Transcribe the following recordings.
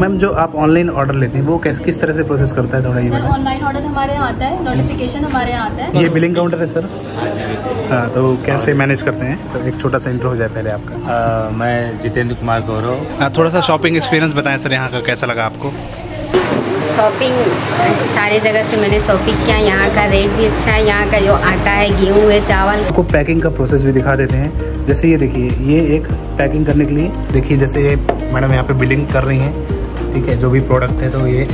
Ma'am जो आप online order लेते हैं वो किस तरह से प्रोसेस करता है थोड़ा ये बताइए। ऑनलाइन ऑर्डर हमारे यहाँ आता है, नोटिफिकेशन हमारे यहाँ आता है। ये बिलिंग काउंटर है सर? हाँ, तो कैसे मैनेज करते हैं? तो एक छोटा सा इंट्रो हो जाए पहले आपका। मैं जितेंद्र कुमार गौरव। थोड़ा सा शॉपिंग एक्सपीरियंस बताएं सर, यहाँ का कैसा लगा आपको? शॉपिंग सारी जगह से मैंने शॉपिंग किया, यहाँ का रेट भी अच्छा है, यहाँ का जो आटा है, गेहूँ है, चावल। आपको पैकिंग का प्रोसेस भी दिखा देते हैं। जैसे ये देखिए, ये एक पैकिंग करने के लिए देखिए, जैसे ये मैडम यहाँ पे बिलिंग कर रही हैं, ठीक है, जो भी प्रोडक्ट है। तो ये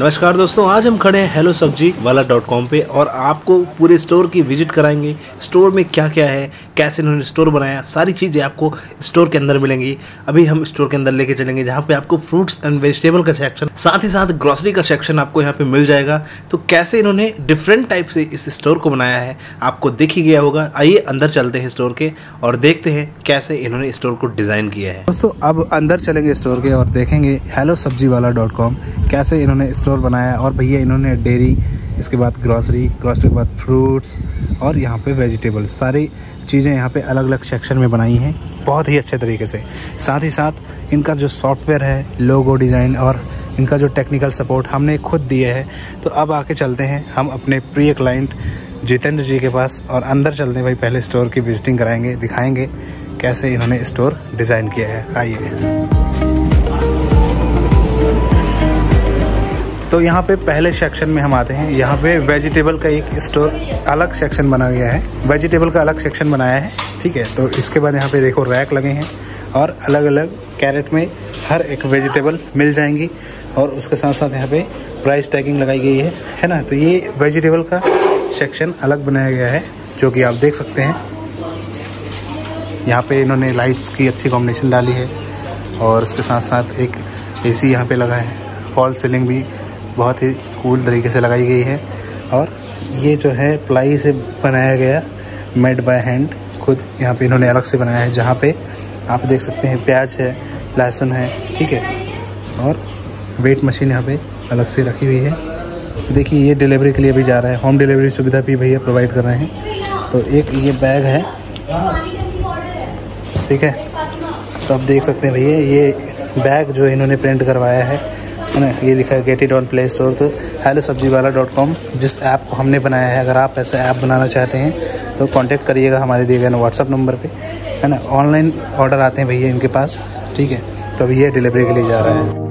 नमस्कार दोस्तों, आज हम खड़े हैं hellosabziwala.com पे और आपको पूरे स्टोर की विजिट कराएंगे। स्टोर में क्या क्या है, कैसे इन्होंने स्टोर बनाया, सारी चीज़ें आपको स्टोर के अंदर मिलेंगी। अभी हम स्टोर के अंदर लेके चलेंगे जहाँ पे आपको फ्रूट्स एंड वेजिटेबल का सेक्शन, साथ ही साथ ग्रॉसरी का सेक्शन आपको यहाँ पे मिल जाएगा। तो कैसे इन्होंने डिफरेंट टाइप से इस स्टोर को बनाया है आपको देख ही गया होगा। आइए अंदर चलते हैं स्टोर के और देखते हैं कैसे इन्होंने स्टोर को डिज़ाइन किया है। दोस्तों अब अंदर चलेंगे स्टोर के और देखेंगे hellosabziwala.com कैसे इन्होंने स्टोर बनाया। और भैया इन्होंने डेयरी, इसके बाद ग्रॉसरी के बाद फ्रूट्स और यहाँ पे वेजिटेबल्स, सारी चीज़ें यहाँ पे अलग अलग सेक्शन में बनाई हैं बहुत ही अच्छे तरीके से। साथ ही साथ इनका जो सॉफ्टवेयर है, लोगो डिज़ाइन और इनका जो टेक्निकल सपोर्ट हमने खुद दिए है। तो अब आके चलते हैं हम अपने प्रिय क्लाइंट जितेंद्र जी के पास और अंदर चलते हैं। भाई पहले स्टोर की विजिटिंग कराएँगे, दिखाएँगे कैसे इन्होंने स्टोर डिज़ाइन किया है। आइए। तो यहाँ पे पहले सेक्शन में हम आते हैं। यहाँ पे वेजिटेबल का एक स्टोर अलग सेक्शन बना गया है, वेजिटेबल का अलग सेक्शन बनाया है, ठीक है। तो इसके बाद यहाँ पे देखो रैक लगे हैं और अलग अलग कैरेट में हर एक वेजिटेबल मिल जाएंगी और उसके साथ साथ यहाँ पे प्राइस टैगिंग लगाई गई है ना। तो ये वेजिटेबल का सेक्शन अलग बनाया गया है जो कि आप देख सकते हैं। यहाँ पर इन्होंने लाइट्स की अच्छी कॉम्बिनेशन डाली है और उसके साथ साथ एक AC यहाँ पर लगा है। फॉल सीलिंग भी बहुत ही कूल तरीके से लगाई गई है और ये जो है प्लाई से बनाया गया, मेड बाय हैंड, खुद यहाँ पे इन्होंने अलग से बनाया है। जहाँ पे आप देख सकते हैं प्याज है, लहसुन है, ठीक है, और वेट मशीन यहाँ पे अलग से रखी हुई है। देखिए ये डिलीवरी के लिए भी जा रहा है, होम डिलीवरी सुविधा भी भैया प्रोवाइड कर रहे हैं। तो एक ये बैग है, ठीक है। तो आप देख सकते हैं भैया ये बैग जो इन्होंने प्रिंट करवाया है ना, ये लिखा है get it on Play Store. तो hellosabziwala.com जिस ऐप को हमने बनाया है, अगर आप ऐसा ऐप बनाना चाहते हैं तो कांटेक्ट करिएगा हमारे दिए गए व्हाट्सअप नंबर पे, है ना। ऑनलाइन ऑर्डर आते हैं भैया इनके पास, ठीक है। तो अभी ये डिलीवरी के लिए जा रहा है।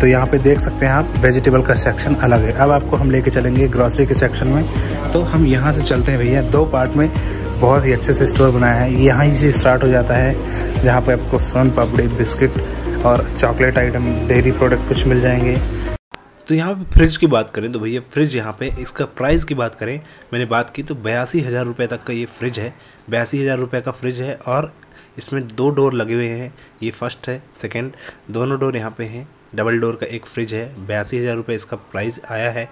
तो यहाँ पे देख सकते हैं आप, वेजिटेबल का सेक्शन अलग है। अब आपको हम लेके चलेंगे ग्रॉसरी के सेक्शन में। तो हम यहाँ से चलते हैं भैया, दो पार्ट में बहुत ही अच्छे से स्टोर बनाया है। यहाँ ही से स्टार्ट हो जाता है जहाँ पे आपको सोन पापड़ी, बिस्किट और चॉकलेट आइटम, डेयरी प्रोडक्ट कुछ मिल जाएंगे। तो यहाँ पे फ्रिज की बात करें तो भैया फ्रिज यहाँ पे इसका प्राइस की बात करें, मैंने बात की तो 82,000 रुपये तक का ये फ्रिज है। 82,000 रुपये का फ्रिज है और इसमें 2 डोर लगे हुए हैं। ये फर्स्ट है, सेकेंड, दोनों डोर यहाँ पर हैं। डबल डोर का एक फ्रिज है। 82,000 रुपये इसका प्राइस आया है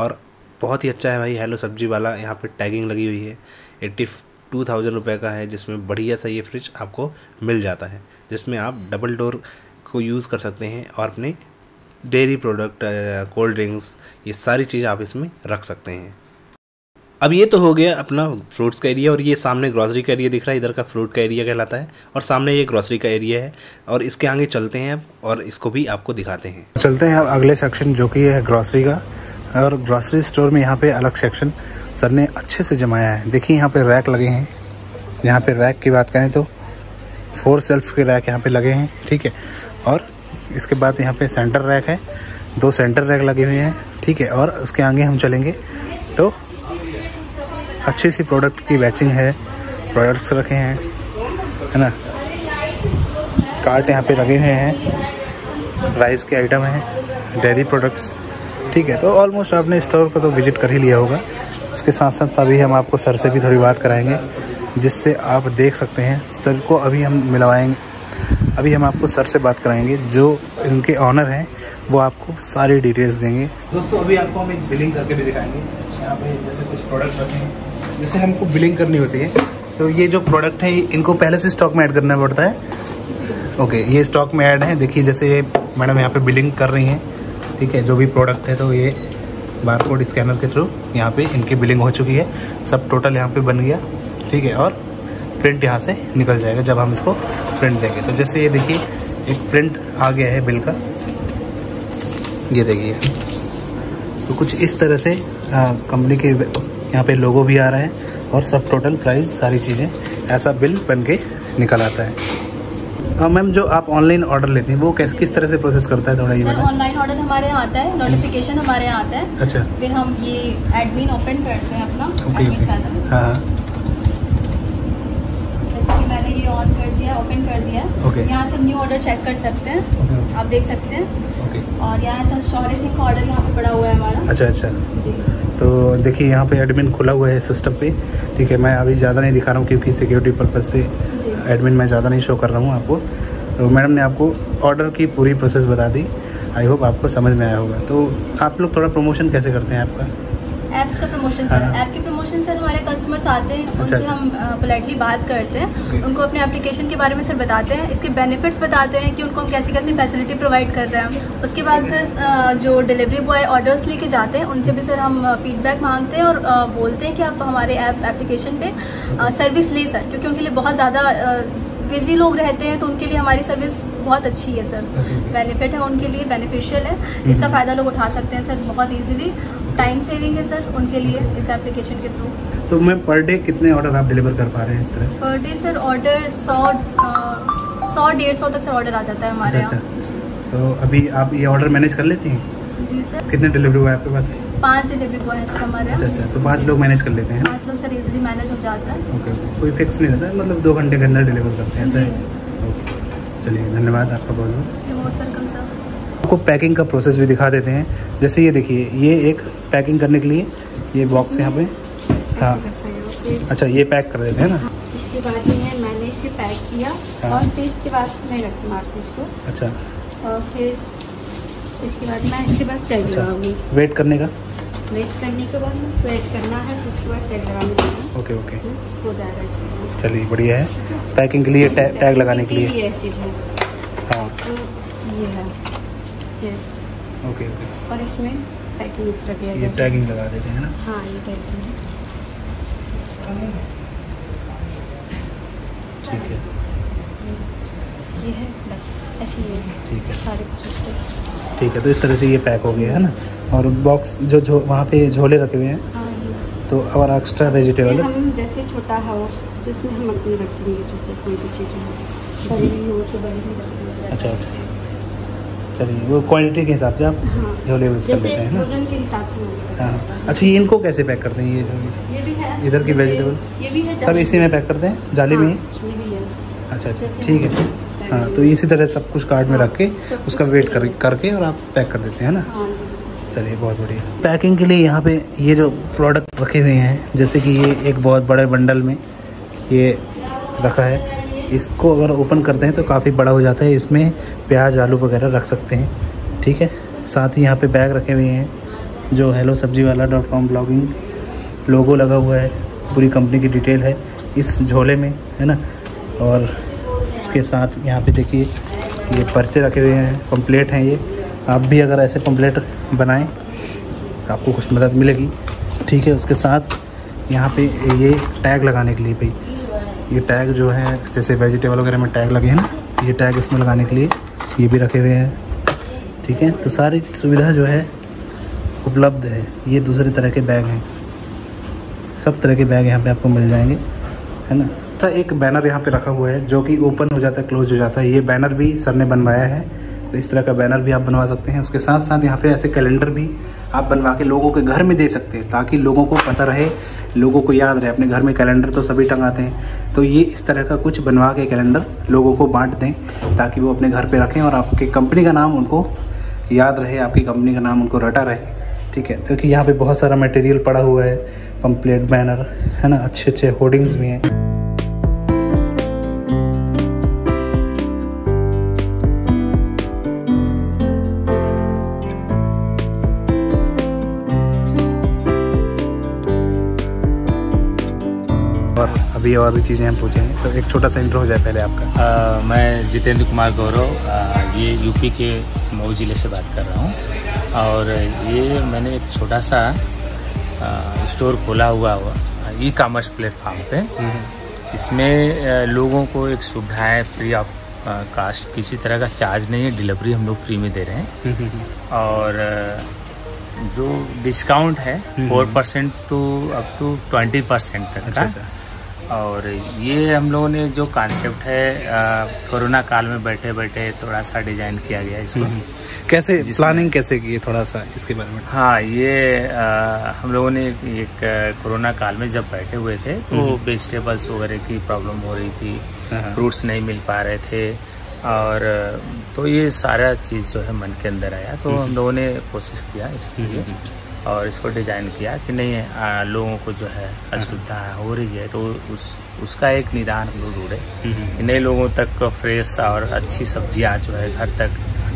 और बहुत ही अच्छा है भाई। हेलो सब्जी वाला यहाँ पे टैगिंग लगी हुई है। 82,000 रुपये का है जिसमें बढ़िया सा ये फ्रिज आपको मिल जाता है, जिसमें आप डबल डोर को यूज़ कर सकते हैं और अपने डेयरी प्रोडक्ट, कोल्ड ड्रिंक्स, ये सारी चीज़ आप इसमें रख सकते हैं। अब ये तो हो गया अपना फ्रूट्स का एरिया और ये सामने ग्रॉसरी का एरिया दिख रहा है, इधर का फ्रूट का एरिया कहलाता है और सामने ये ग्रॉसरी का एरिया है। और इसके आगे चलते हैं और इसको भी आपको दिखाते हैं। चलते हैं अब अगले सेक्शन जो कि है ग्रॉसरी का। और ग्रॉसरी स्टोर में यहाँ पे अलग सेक्शन सर ने अच्छे से जमाया है। देखिए यहाँ पे रैक लगे हैं। यहाँ पे रैक की बात करें तो 4 सेल्फ के रैक यहाँ पे लगे हैं, ठीक है। और इसके बाद यहाँ पे सेंटर रैक है, 2 सेंटर रैक लगे हुए हैं, ठीक है। और उसके आगे हम चलेंगे तो अच्छी सी प्रोडक्ट की बैचिंग है, प्रोडक्ट्स रखे हैं, है ना। कार्ट यहाँ पर लगे हुए हैं, राइस के आइटम हैं, डेयरी प्रोडक्ट्स, ठीक है। तो ऑलमोस्ट आपने स्टोर को तो विजिट कर ही लिया होगा। इसके साथ साथ अभी हम आपको सर से भी थोड़ी बात कराएंगे जिससे आप देख सकते हैं। सर को अभी हम मिलवाएंगे, अभी हम आपको सर से बात कराएंगे जो इनके ऑनर हैं, वो आपको सारी डिटेल्स देंगे। दोस्तों अभी आपको हम एक बिलिंग करके भी दिखाएंगे। यहाँ पे जैसे कुछ प्रोडक्ट रखे हैं, जैसे हमको बिलिंग करनी होती है तो ये जो प्रोडक्ट है इनको पहले से स्टॉक में ऐड करना पड़ता है। ओके, ये स्टॉक में ऐड है। देखिए जैसे मैडम यहाँ पर बिलिंग कर रही हैं, ठीक है, जो भी प्रोडक्ट है। तो ये बारकोड स्कैनर के थ्रू यहाँ पे इनकी बिलिंग हो चुकी है, सब टोटल यहाँ पे बन गया, ठीक है। और प्रिंट यहाँ से निकल जाएगा जब हम इसको प्रिंट देंगे। तो जैसे ये देखिए एक प्रिंट आ गया है बिल का, ये देखिए। तो कुछ इस तरह से कंपनी के यहाँ पे लोगो भी आ रहा है और सब टोटल प्राइस सारी चीज़ें ऐसा बिल बन के निकल आता है। हाँ मैम, जो आप ऑनलाइन ऑर्डर लेते हैं वो किस तरह से प्रोसेस करता है, थोड़ा ये बताएं। ऑनलाइन ऑर्डर हमारे यहाँ आता है, नोटिफिकेशन हमारे यहाँ आता है। अच्छा, फिर हम ये एडमिन ओपन करते हैं अपना एडमिन खाता। हाँ, जैसे कि मैंने ये ऑन कर दिया, ओपन कर दिया। यहाँ से हम न्यू ऑर्डर चेक कर सकते हैं, आप देख सकते हैं। और यहाँ सर शौर्य सिंह का ऑर्डर यहाँ पे पड़ा हुआ है हमारा। अच्छा अच्छा जी। तो देखिए यहाँ पे एडमिन खुला हुआ है सिस्टम पे, ठीक है। मैं अभी ज़्यादा नहीं दिखा रहा हूँ क्योंकि सिक्योरिटी पर्पज़ से एडमिन मैं ज़्यादा नहीं शो कर रहा हूँ आपको। तो मैडम ने आपको ऑर्डर की पूरी प्रोसेस बता दी, आई होप आपको समझ में आया होगा। तो आप लोग थोड़ा प्रमोशन कैसे करते हैं आपका ऐप का? प्रमोशन सर, ऐप की प्रमोशन सर हमारे कस्टमर्स आते हैं, उनसे हम पोलाइटली बात करते हैं, उनको अपने एप्लीकेशन के बारे में सर बताते हैं, इसके बेनिफिट्स बताते हैं कि उनको हम कैसी कैसी फैसिलिटी प्रोवाइड कर रहे हैं। उसके बाद सर जो डिलीवरी बॉय ऑर्डर्स लेके जाते हैं उनसे भी सर हम फीडबैक मांगते हैं और बोलते हैं कि आप हमारे ऐप एप्लीकेशन पर सर्विस लें सर, क्योंकि उनके लिए बहुत ज़्यादा बिजी लोग रहते हैं तो उनके लिए हमारी सर्विस बहुत अच्छी है सर। बेनिफिट है उनके लिए, बेनिफिशियल है, इसका फ़ायदा लोग उठा सकते हैं सर बहुत ईजिली। टाइम सेविंग है सर उनके लिए इस एप्लीकेशन के थ्रू। तो मैं पर डे कितने ऑर्डर आप डिलीवर कर पा रहे हैं इस तरह? पर डे सर ऑर्डर 100-150 तक सर ऑर्डर आ जाता है हमारे यहाँ। तो अभी आप ये ऑर्डर मैनेज कर लेती हैं? जी सर। कितने डिलीवरी बॉय आपके पास? 5 डिलीवरी बॉय हैं हमारे। अच्छा अच्छा, तो 5 लोग मैनेज कर लेते हैं? 5 लोग सर इजिली मैनेज हो जाता है। ओके, कोई फिक्स नहीं रहता, मतलब 2 घंटे के अंदर डिलीवर करते हैं सर। ओके, चलिए धन्यवाद आपका बहुत बहुत। Most welcome sir. आपको पैकिंग का प्रोसेस भी दिखा देते हैं। जैसे ये देखिए, ये एक पैकिंग करने के लिए ये बॉक्स यहाँ पे। हाँ अच्छा, ये पैक कर देते हैं ना। इसके बाद मैंने इसे पैक किया और फिर इसके बाद मैं रख मारती इसको। अच्छा, और फिर इसके बाद मैं इसके बाद टैग लगाऊंगी। वेट करने का? वेट करने के बाद वेट करना है, उसके बाद टैग लगाऊंगी। ओके ओके, हो जाएगा। चलिए बढ़िया है। पैकिंग के लिए टैग लगाने के लिए हाँ ये है। ओके ओके, और इसमें पैकिंग इस तरह किया, ये टैगिंग लगा देते हैं ना। हाँ ये टैगिंग ठीक है, ये है बस ऐसी है। ठीक है, सारे प्रोसेस ठीक है। तो इस तरह से ये पैक हो गया है ना। और बॉक्स जो वहाँ पे झोले रखे हुए हैं। हाँ, तो और एक्स्ट्रा वेजिटेबल हम जैसे छोटा है वो तो उसमें हम अपनी रखेंगे, जैसे कोई भी चीज़ बड़ी भी हो तो बड़ी भी रखेंगे। अच्छा अच्छा, चलिए वो क्वांटिटी के हिसाब से आप झोले यूज़ कर लेते हैं ना, वजन के हिसाब से। हाँ अच्छा, ये इनको कैसे पैक करते हैं? ये भी है इधर की वेजिटेबल, ये भी है सब इसी में पैक करते हैं। जाली भी है। अच्छा अच्छा ठीक है। हाँ तो इसी तरह सब कुछ कार्ड में रख के उसका वेट करके और आप पैक कर देते हैं ना। चलिए बहुत बढ़िया। पैकिंग के लिए यहाँ पे ये जो प्रोडक्ट रखे हुए हैं, जैसे कि ये एक बहुत बड़े बंडल में ये रखा है, इसको अगर ओपन करते हैं तो काफ़ी बड़ा हो जाता है। इसमें प्याज आलू वगैरह रख सकते हैं, ठीक है। साथ ही यहाँ पे बैग रखे हुए हैं जो hellosabziwala.com ब्लॉगिंग लोगो लगा हुआ है, पूरी कंपनी की डिटेल है इस झोले में, है ना। और इसके साथ यहाँ पे देखिए ये पर्चे रखे हुए हैं, पम्पलेट हैं ये। आप भी अगर ऐसे पम्पलेट बनाएं आपको कुछ मदद मिलेगी, ठीक है। उसके साथ यहाँ पर ये टैग लगाने के लिए भाई, ये टैग जो है जैसे वेजिटेबल वगैरह में टैग लगे हैं ना, ये टैग इसमें लगाने के लिए ये भी रखे हुए हैं, ठीक है। तो सारी सुविधा जो है उपलब्ध है। ये दूसरे तरह के बैग हैं, सब तरह के बैग यहाँ पे आपको मिल जाएंगे, है ना। तो एक बैनर यहाँ पे रखा हुआ है जो कि ओपन हो जाता है, क्लोज हो जाता है। ये बैनर भी सर ने बनवाया है, तो इस तरह का बैनर भी आप बनवा सकते हैं। उसके साथ साथ यहाँ पे ऐसे कैलेंडर भी आप बनवा के लोगों के घर में दे सकते हैं, ताकि लोगों को पता रहे, लोगों को याद रहे। अपने घर में कैलेंडर तो सभी टंगाते हैं, तो ये इस तरह का कुछ बनवा के कैलेंडर लोगों को बांट दें ताकि वो अपने घर पे रखें और आपकी कंपनी का नाम उनको याद रहे, आपकी कंपनी का नाम उनको रटा रहे, ठीक है। क्योंकि यहाँ पर बहुत सारा मटेरियल पड़ा हुआ है, पम्पलेट बैनर है ना, अच्छे अच्छे होर्डिंग्स भी हैं। अभी और भी चीज़ें हम पूछेंगे, तो एक छोटा सा इंट्रो हो जाए पहले आपका। मैं जितेंद्र कुमार गौरव, ये यूपी के मऊ ज़िले से बात कर रहा हूँ। और ये मैंने एक छोटा सा स्टोर खोला हुआ ई कॉमर्स प्लेटफॉर्म पे, इसमें लोगों को एक सुविधा है, फ्री ऑफ कास्ट, किसी तरह का चार्ज नहीं है, डिलीवरी हम लोग फ्री में दे रहे हैं। और जो डिस्काउंट है 4% टू अप टू 20% तक का। और ये हम लोगों ने जो कॉन्सेप्ट है कोरोना काल में बैठे बैठे थोड़ा सा डिजाइन किया गया इसको। कैसे प्लानिंग कैसे की थोड़ा सा इसके बारे में? हाँ, ये हम लोगों ने एक कोरोना काल में जब बैठे हुए थे तो वेजिटेबल्स वगैरह की प्रॉब्लम हो रही थी, फ्रूट्स नहीं मिल पा रहे थे, और तो ये सारा चीज़ जो है मन के अंदर आया, तो हम लोगों ने कोशिश किया इसके लिए और इसको डिज़ाइन किया कि नहीं लोगों को जो है असुविधा हो रही है तो उसका एक निदान हम लोग ढूंढे कि नए लोगों तक फ्रेश और अच्छी सब्जियां जो है घर तक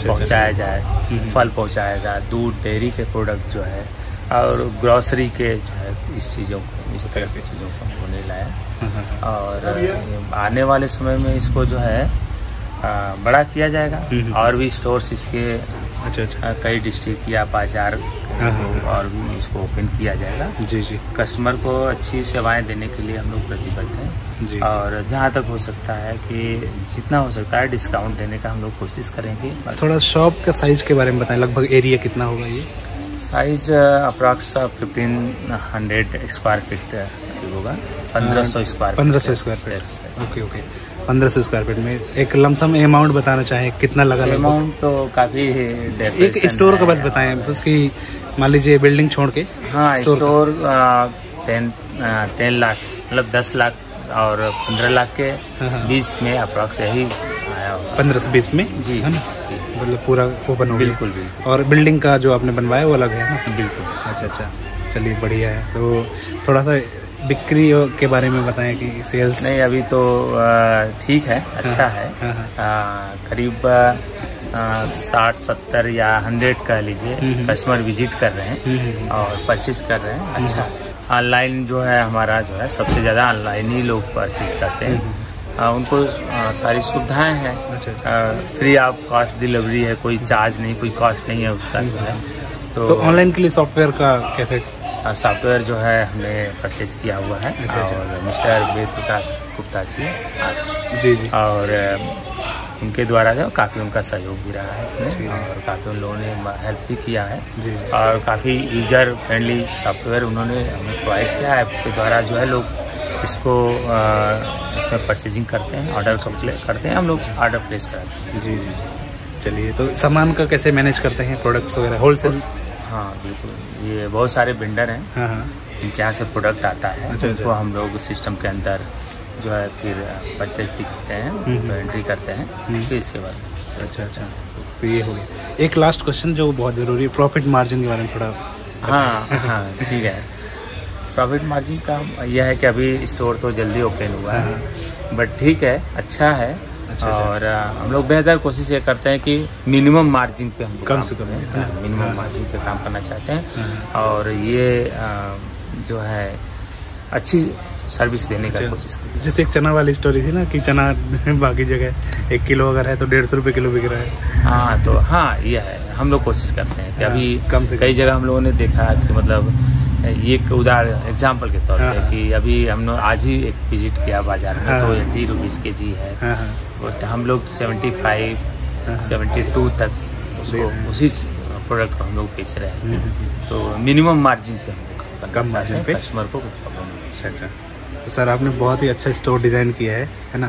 पहुंचाया जाए, फल पहुंचाएगा, दूध डेयरी के प्रोडक्ट जो है और ग्रॉसरी के जो है इस चीज़ों को, इस तरह की चीज़ों को होने लाया। और आने वाले समय में इसको जो है बड़ा किया जाएगा और भी स्टोर्स इसके कई डिस्ट्रिक्ट या बाजार और भी इसको ओपन किया जाएगा। जी जी, कस्टमर को अच्छी सेवाएं देने के लिए हम लोग प्रतिबद्ध हैं। जी। और जहां तक हो सकता है कि जितना हो सकता है डिस्काउंट देने का हम लोग कोशिश करेंगे। थोड़ा शॉप का साइज के बारे में बताएं, लगभग एरिया कितना होगा? ये साइज अप्रॉक्स 1500 स्क्वायर फीट होगा, 1500 square, 1500 square feet. Okay okay, 1500 square feet में एक लमसम अमाउंट बताना चाहें कितना लगा? अमाउंट तो काफ़ी है, एक स्टोर का बस बताएं उसकी, मान लीजिए बिल्डिंग छोड़ के। हाँ, स्टोर 10 लाख, मतलब 10 लाख और 15 लाख के बीच में अप्रॉक्स यही आया होगा, 15 से 20 में। जी, है ना, मतलब पूरा ओपन हो गया। बिल्कुल बिल्कुल। और बिल्डिंग का जो आपने बनवाया वो अलग है ना? बिल्कुल। अच्छा अच्छा, चलिए बढ़िया है। तो थोड़ा सा बिक्री के बारे में बताएं कि सेल्स? नहीं, अभी तो ठीक है, अच्छा है, करीब 60-70 या 100 कह लीजिए कस्टमर विजिट कर रहे हैं और परचेज कर रहे हैं। अच्छा, ऑनलाइन जो है हमारा जो है सबसे ज़्यादा ऑनलाइन ही लोग परचेज करते हैं, उनको सारी सुविधाएं हैं। फ्री ऑफ कॉस्ट डिलीवरी है, कोई चार्ज नहीं, कोई कॉस्ट नहीं है उसका जो है। तो ऑनलाइन के लिए सॉफ्टवेयर का कैसे? सॉफ्टवेयर जो है हमने परचेज किया हुआ है और मिस्टर जयप्रकाश गुप्ता जी, और उनके द्वारा जो काफ़ी उनका सहयोग भी रहा है इसमें और काफ़ी उन लोगों ने हेल्प भी किया है और काफ़ी यूजर फ्रेंडली सॉफ्टवेयर उन्होंने हमें प्रोवाइड किया है। ऐप के द्वारा जो है लोग इसको इसमें परचेजिंग करते हैं, ऑर्डर करते हैं, हम लोग ऑर्डर प्लेस कराते हैं। जी जी, चलिए। तो सामान का कैसे मैनेज करते हैं, प्रोडक्ट्स वगैरह होलसेल? हाँ बिल्कुल, ये बहुत सारे वेंडर हैं, इनके यहाँ से प्रोडक्ट आता है, उनको हम लोग सिस्टम के अंदर जो है फिर परचेज दिखाते हैं, एंट्री करते हैं, फिर इसके बाद। अच्छा अच्छा, तो ये हो गया। एक लास्ट क्वेश्चन जो बहुत ज़रूरी है, प्रॉफिट मार्जिन के बारे में थोड़ा। हाँ हाँ ठीक है, प्रॉफिट मार्जिन का यह है कि अभी स्टोर तो जल्दी ओपन हुआ है, बट ठीक है, अच्छा है। और हम लोग बेहतर कोशिश ये करते हैं कि मिनिमम मार्जिन पे हम कम से कम मिनिमम मार्जिन पे काम करना चाहते हैं और ये जो है अच्छी सर्विस देने का कोशिश करते हैं। जैसे एक चना वाली स्टोरी थी ना कि चना बाकी जगह 1 किलो अगर है तो 150 रुपये किलो बिक रहा है। हाँ, तो हाँ ये है, हम लोग कोशिश करते हैं कि अभी कम से कई जगह हम लोगों ने देखा कि मतलब ये एक उदाहरण एग्जाम्पल के तौर पे कि अभी हमने आज ही एक विजिट किया बाजार में तो 80 रुपीज़ kg है और हम लोग 75-72 तक उसको उसी प्रोडक्ट को हम लोग बेच रहे हैं। तो मिनिमम मार्जिन पे हम कम मार्जिन पे कस्टमर को कुछ प्रॉब्लम नहीं। अच्छा, तो सर आपने बहुत ही अच्छा स्टोर डिज़ाइन किया है ना,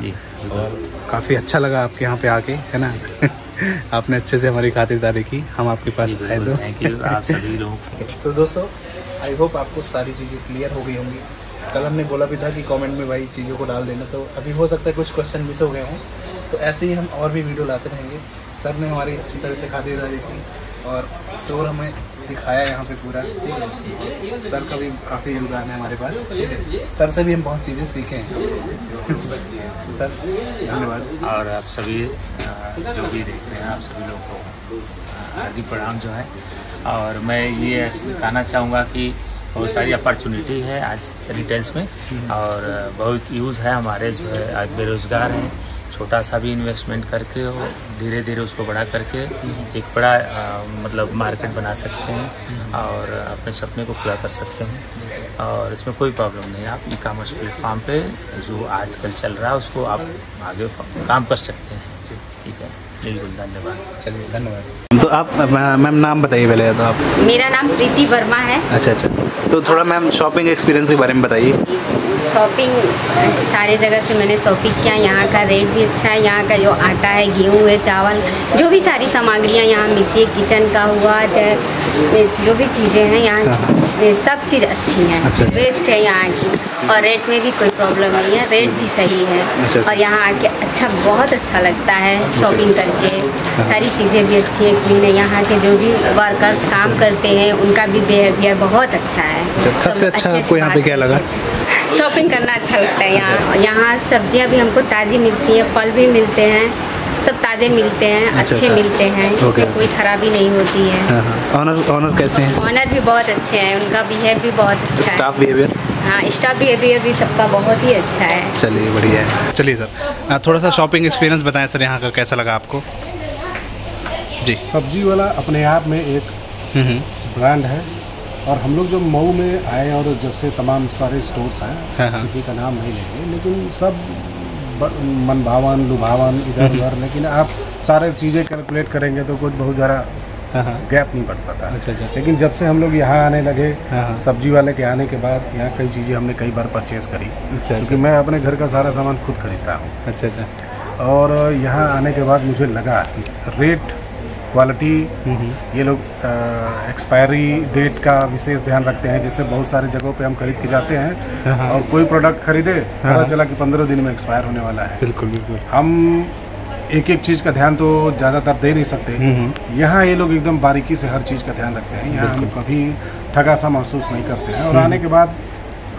और काफ़ी अच्छा लगा आपके यहाँ पे आके, है ना। आपने अच्छे से हमारी खातिरदारी की, हम आपके पास आए तो थैंक यू आप सभी लोगों को। तो दोस्तों आई होप आपको सारी चीज़ें क्लियर हो गई होंगी। कल हमने बोला भी था कि कमेंट में भाई चीज़ों को डाल देना, तो अभी हो सकता है कुछ क्वेश्चन मिस हो गए हों, तो ऐसे ही हम और भी वीडियो लाते रहेंगे। सर ने हमारी अच्छी तरह से खातिरदारी की और स्टोर हमें दिखाया यहाँ पे पूरा, ठीक है। सर का भी काफ़ी योगदान है हमारे पास, सर से भी हम बहुत चीज़ें सीखे हैं। तो सर धन्यवाद, और आप सभी जो भी देख रहे हैं आप सभी लोगों को हार्दिक प्रणाम जो है। और मैं ये बताना चाहूँगा कि बहुत सारी अपॉर्चुनिटी है आज रिटेल्स में और बहुत यूज़ है हमारे जो है आज बेरोज़गार हैं, छोटा सा भी इन्वेस्टमेंट करके और धीरे धीरे उसको बड़ा करके एक बड़ा मतलब मार्केट बना सकते हैं और अपने सपने को पूरा कर सकते हैं। और इसमें कोई प्रॉब्लम नहीं है। आप ई कामर्स प्लेटफॉर्म पे जो आजकल चल रहा है उसको आप आगे काम कर सकते हैं। ठीक है, बिल्कुल, धन्यवाद। चलिए, धन्यवाद। तो आप मैम नाम बताइए पहले तो। आप? मेरा नाम प्रीति वर्मा है। अच्छा अच्छा, तो थोड़ा मैम शॉपिंग एक्सपीरियंस के बारे में बताइए। शॉपिंग सारे जगह से मैंने शॉपिंग किया। यहाँ का रेट भी अच्छा है, यहाँ का जो आटा है, गेहूँ है, चावल, जो भी सारी सामग्रियाँ यहाँ मिलती है, किचन का हुआ चाहे जो भी चीज़ें हैं यहाँ, ये सब चीज़ अच्छी है। अच्छा। बेस्ट है यहाँ की, और रेट में भी कोई प्रॉब्लम नहीं है, रेट भी सही है। अच्छा। और यहाँ आके अच्छा, बहुत अच्छा लगता है शॉपिंग करके। सारी चीज़ें भी अच्छी हैं, क्लीन है। यहाँ के जो भी वर्कर्स काम करते हैं उनका भी बिहेवियर बहुत अच्छा है। अच्छा। सबसे अच्छा आपको यहाँ पे क्या लगा? शॉपिंग करना अच्छा लगता है यहाँ। यहाँ सब्जियाँ भी हमको ताज़ी मिलती हैं, फल भी मिलते हैं, सब ताज़े मिलते हैं, अच्छे मिलते हैं, कोई खराबी नहीं होती है। ऑनर कैसे हैं? ऑनर भी बहुत अच्छे हैं, उनका बिहेव भी बहुत अच्छा है। Staff behaviour? हाँ, स्टाफ बिहेवियर भी सबका बहुत ही अच्छा है। चलिए, बढ़िया है। चलिए सर, थोड़ा सा शॉपिंग एक्सपीरियंस बताएं सर, यहाँ का कैसा लगा आपको? जी, सब्जी वाला अपने आप में एक ब्रांड है, और हम लोग जब मऊ में आए और जब से तमाम सारे स्टोर्स हैं, किसी का नाम नहीं लेंगे, लेकिन सब मनभावन लुभावन इधर उधर, लेकिन आप सारे चीज़ें कैलकुलेट करेंगे तो कुछ बहुत ज़्यादा गैप नहीं पड़ता था। अच्छा। लेकिन जब से हम लोग यहाँ आने लगे, सब्जी वाले के आने के बाद, यहाँ कई चीज़ें हमने कई बार परचेज़ करी, क्योंकि मैं अपने घर का सारा सामान खुद खरीदता हूँ। अच्छा अच्छा। और यहाँ आने के बाद मुझे लगा कि रेट, क्वालिटी, ये लोग एक्सपायरी डेट का विशेष ध्यान रखते हैं। जैसे बहुत सारे जगहों पे हम खरीद के जाते हैं और कोई प्रोडक्ट खरीदे, पता चला कि 15 दिन में एक्सपायर होने वाला है। बिल्कुल बिल्कुल। हम एक एक चीज़ का ध्यान तो ज़्यादातर दे नहीं सकते, यहाँ ये लोग एकदम बारीकी से हर चीज़ का ध्यान रखते हैं। यहाँ हम कभी ठगा सा महसूस नहीं करते हैं, और आने के बाद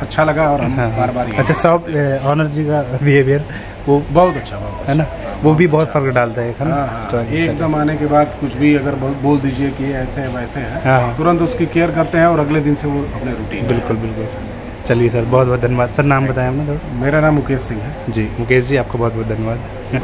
अच्छा लगा, और हम बार बार। अच्छा, सब ऑनर जी का बिहेवियर वो बहुत अच्छा है ना, वो भी बहुत फर्क डालता है। हाँ, एकदम आने के बाद कुछ भी अगर बोल दीजिए कि ऐसे है वैसे है, तुरंत उसकी केयर करते हैं, और अगले दिन से वो अपने रूटीन। बिल्कुल बिल्कुल। चलिए सर, बहुत बहुत धन्यवाद। सर नाम बताएं आपने? मेरा नाम मुकेश सिंह है। जी मुकेश जी, आपको बहुत बहुत धन्यवाद।